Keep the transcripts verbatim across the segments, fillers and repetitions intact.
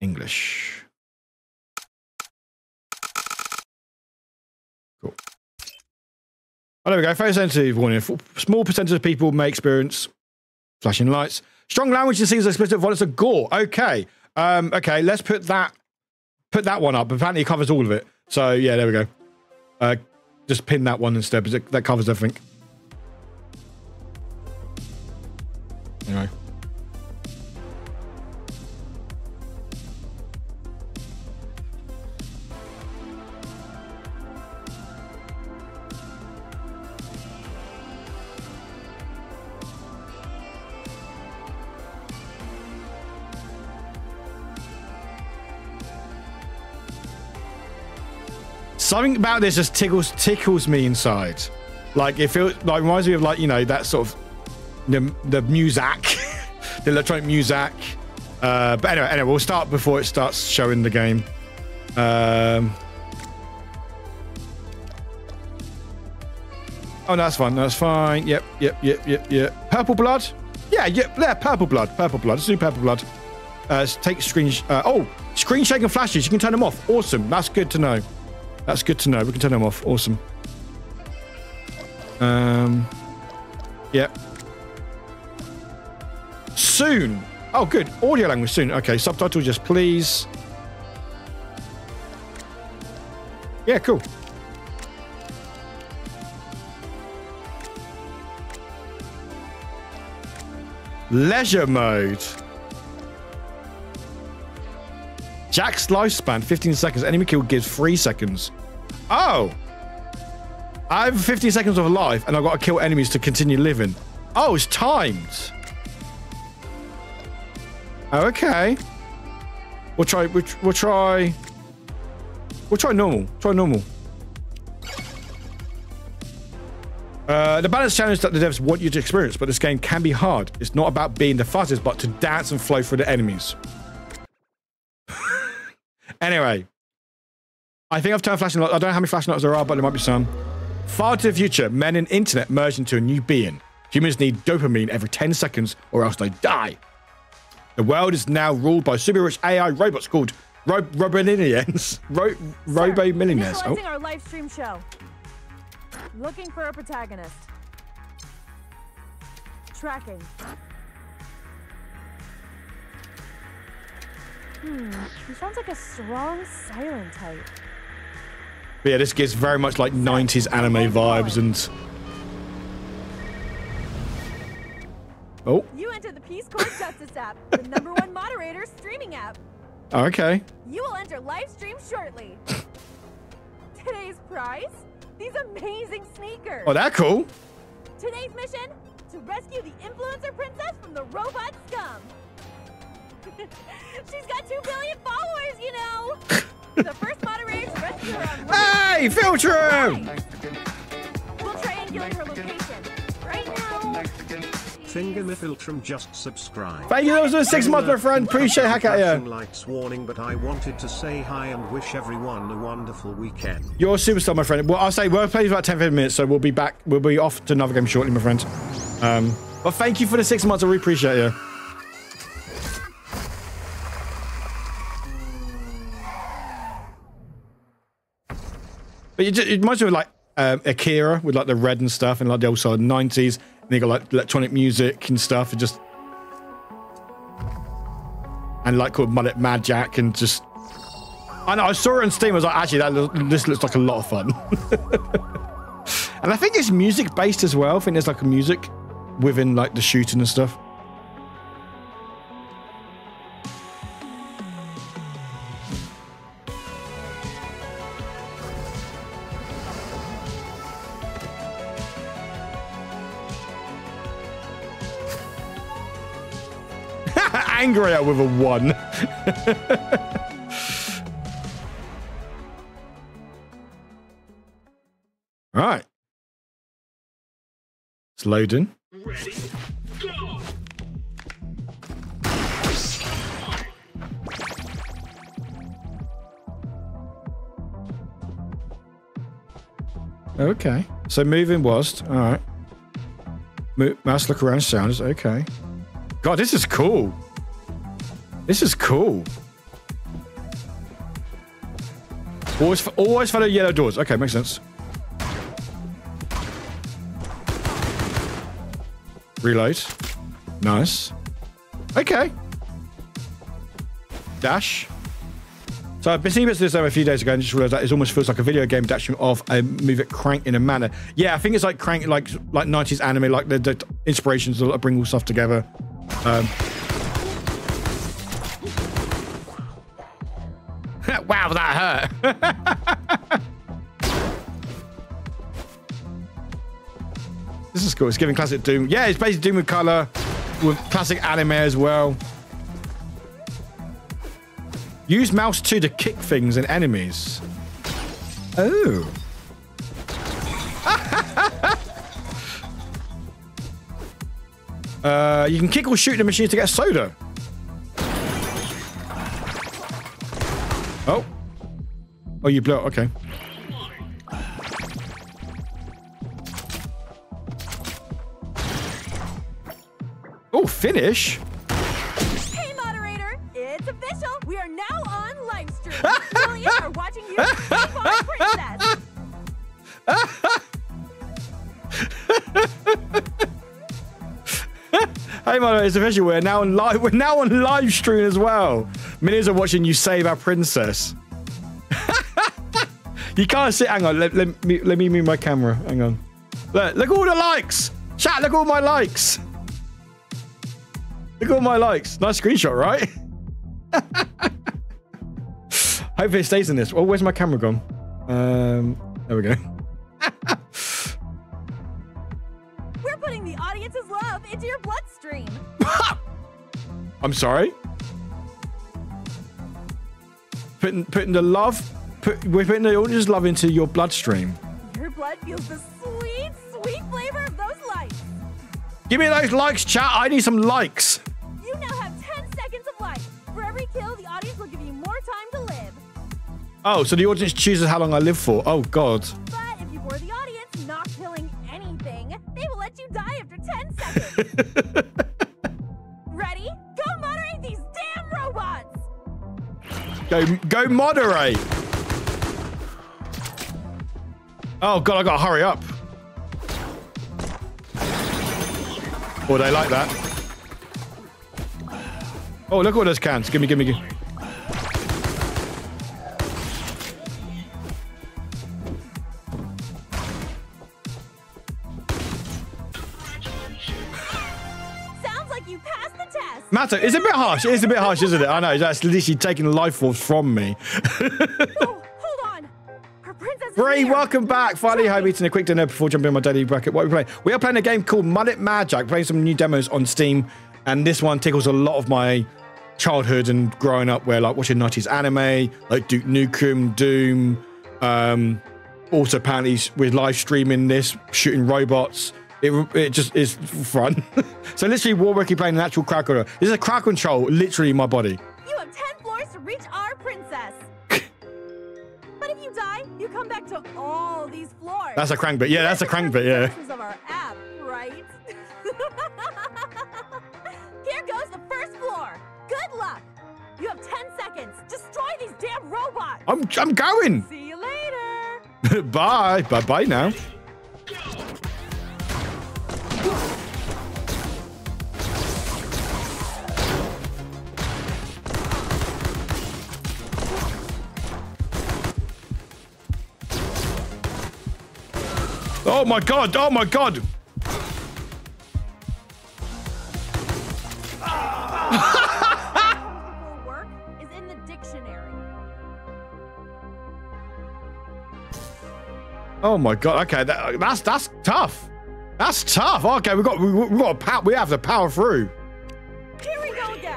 English. Cool. Oh, there we go. Photosensitive warning. Small percentage of people may experience flashing lights. Strong language and scenes of explicit violence and gore. Okay. Um, okay, let's put that put that one up. Apparently it covers all of it. So, yeah, there we go. Uh, just pin that one instead, because that covers everything. Anyway. Something about this just tickles tickles me inside. Like it feels like reminds me of like, you know, that sort of the the music, the electronic music. Uh, but anyway, anyway, we'll start before it starts showing the game. Um, oh, no, that's fine. That's fine. Yep, yep, yep, yep, yep. Purple blood. Yeah, yep, yeah. Purple blood. Purple blood. Let's do purple blood. Uh, take screen. Sh uh, oh, screen shake and flashes. You can turn them off. Awesome. That's good to know. That's good to know. We can turn them off. Awesome. Um, yeah. Soon. Oh, good. Audio language soon. Okay. Subtitles, just please. Yeah, cool. Leisure mode. Jack's lifespan, fifteen seconds. Enemy kill gives three seconds. Oh! I have fifteen seconds of life, and I've got to kill enemies to continue living. Oh, it's timed. Oh, okay. We'll try... We'll, we'll try... We'll try normal. Try normal. Uh, the balance challenge that the devs want you to experience, but this game can be hard. It's not about being the fastest, but to dance and flow through the enemies. Anyway, I think I've turned flashing lights. I don't know how many flashing lights there are, but there might be some. Far to the future, men and internet merge into a new being. Humans need dopamine every ten seconds or else they die. The world is now ruled by super rich A I robots called ro Robo-millionaires. Ro Robo-millionaires. Oh. Our live stream show. Looking for a protagonist. Tracking. Hmm, he sounds like a strong, silent type. But yeah, this gives very much like nineties anime vibes and... Oh. You entered the Peace Corps Justice app, the number one moderator streaming app. Okay. You will enter live stream shortly. Today's prize? These amazing sneakers. Oh, that's cool. Today's mission? To rescue the influencer princess from the robot scum. She's got two billion followers, you know. The first moderator rescued her. On hey, filter him. We'll triangulate her location right now. Finger me filtrum, just subscribe. Thank you. That was a six month, my friend. Appreciate hack at you. Lights warning, but I wanted to say hi and wish everyone a wonderful weekend. You're a superstar, my friend. Well, I'll say we're playing about ten, fifteen minutes, so we'll be back. We'll be off to another game shortly, my friend. Um, but thank you for the six months. I really appreciate you. But you just, it reminds me of like um, Akira with like the red and stuff and like the old sort of nineties. And they got like electronic music and stuff and just. And like called Mullet Mad Jack and just. And I saw it on Steam. I was like, actually, that lo this looks like a lot of fun. And I think it's music based as well. I think there's like a music within like the shooting and stuff. Angry out with a one. All right. It's loading. Ready, go. Okay. So moving was, all right. Mo mouse look around sounds, okay. God, this is cool. This is cool. Always, always follow yellow doors. Okay, makes sense. Reload. Nice. Okay. Dash. So I've been seeing this um, a few days ago and just realised that it almost feels like a video game dashing off a move at Crank in a manner. Yeah, I think it's like Crank, like like nineties anime, like the, the inspirations that bring all stuff together. Um. Wow, that hurt. This is cool. It's giving classic Doom. Yeah, it's basically Doom with colour, with classic anime as well. Use mouse two to kick things and enemies. Oh. uh, you can kick or shoot the machine to get a soda. Oh. Oh, you blew it. Okay. Oh, finish? Hey, my it's official. We're now on live. We're now on live stream as well. Millions are watching you save our princess. You can't sit. Hang on. Let, let me let me move my camera. Hang on. Look! Look at all the likes. Chat. Look at all my likes. Look at all my likes. Nice screenshot, right? Hopefully it stays in this. Oh, where's my camera gone? Um, there we go. We're putting the audience's love into your bloodstream. I'm sorry? Putting, putting the love, put, we're putting the audience's love into your bloodstream. Your blood feels the sweet, sweet flavor of those likes. Give me those likes, chat. I need some likes. You now have ten seconds of life. For every kill, the audience will give you more time to live. Oh, so the audience chooses how long I live for. Oh, God. But if you were the audience not killing anything, they will let you die after ten seconds. Ready? Go moderate these damn robots! Go, go moderate! Oh, God, I gotta hurry up. Oh, they like that. Oh, look at all those cans. Gimme, gimme, gimme. Matter, it's a bit harsh. It is a bit harsh, isn't it? I know. That's literally taking life force from me. Oh, hold on. Our princess Bray, welcome back. Finally, home eating a quick dinner before jumping on my daily bracket. What are we playing? We are playing a game called Mullet Mad Jack. Playing some new demos on Steam, and this one tickles a lot of my childhood and growing up, where like watching nineties anime, like Duke Nukem, Doom. Um, also, apparently, with live streaming this, shooting robots. It, it just is fun. So literally, Warwicky playing an actual crowd control. This is a crowd control, literally in my body. You have ten floors to reach our princess. But if you die, you come back to all these floors. That's a crank bit. Yeah, that's a crank bit. Yeah. Of our app, right? Here goes the first floor. Good luck. You have ten seconds. Destroy these damn robots. I'm I'm going. See you later. Bye. Bye bye now. Oh my God, oh my God. Work is in the dictionary. Oh my God, okay, that, that's that's tough. That's tough. Okay, we got we, we got a power, we have to power through. Here we go again.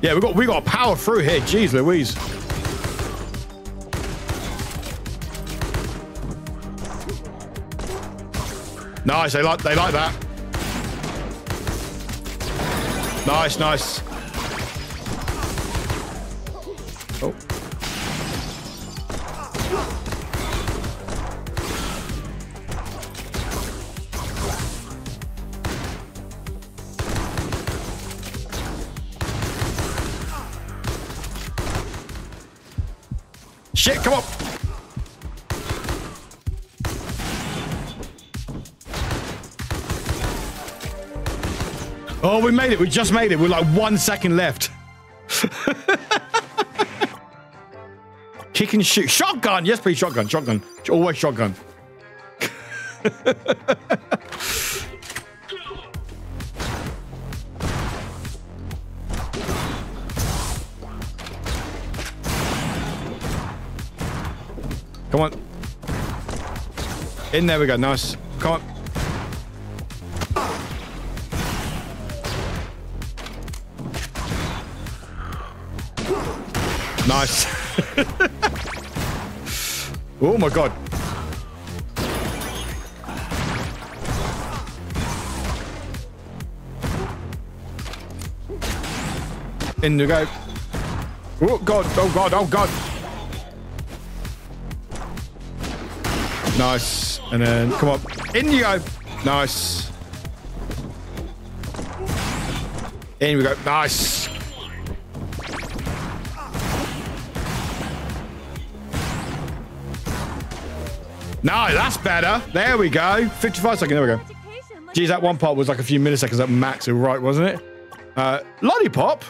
Yeah, we got we got power through here. Jeez Louise. Nice, they like they like that. Nice, nice. Oh. Shit, come on. Oh, we made it. We just made it. We're like one second left. Kick and shoot. Shotgun. Yes, please. Shotgun. Shotgun. Always shotgun. Come on. In there we go. Nice. Come on. Nice. Oh my god. In we go. Oh god. Oh god. Oh god. Nice. And then come on. In you go. Nice. In we go. Nice. No, that's better. There we go. fifty-five seconds. There we go. Geez, that one part was like a few milliseconds at max, right, wasn't it? Uh, lollipop?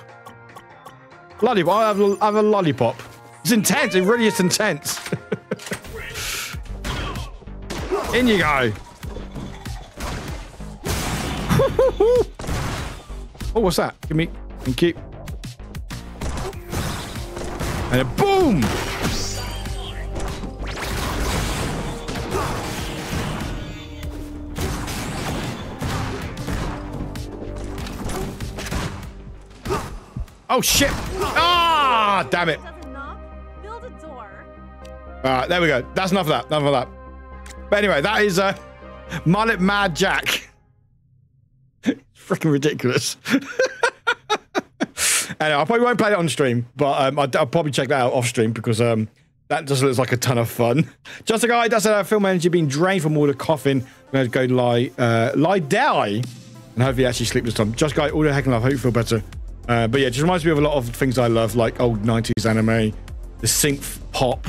Lollipop. I have a, I have a lollipop. It's intense. It really is intense. In you go. Oh, what's that? Give me and keep. And then boom! Oh shit! Ah, damn it! Alright, there we go. That's enough of that. Enough of that. But anyway, that is uh, Mullet Mad Jack. Freaking ridiculous. Anyway, I probably won't play it on stream, but um, I'll, I'll probably check that out off stream because um, that just looks like a ton of fun. Just a guy. That's our film energy being drained from all the coughing. I'm gonna go lie, uh, lie die, and hopefully actually sleep this time. Just a guy. All the heck and love. Hope you feel better. Uh, but yeah, it just reminds me of a lot of things I love, like old nineties anime, the synth pop,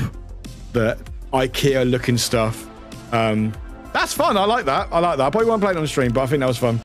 the Ikea looking stuff. Um, that's fun. I like that. I like that. I probably won't play it on stream, but I think that was fun.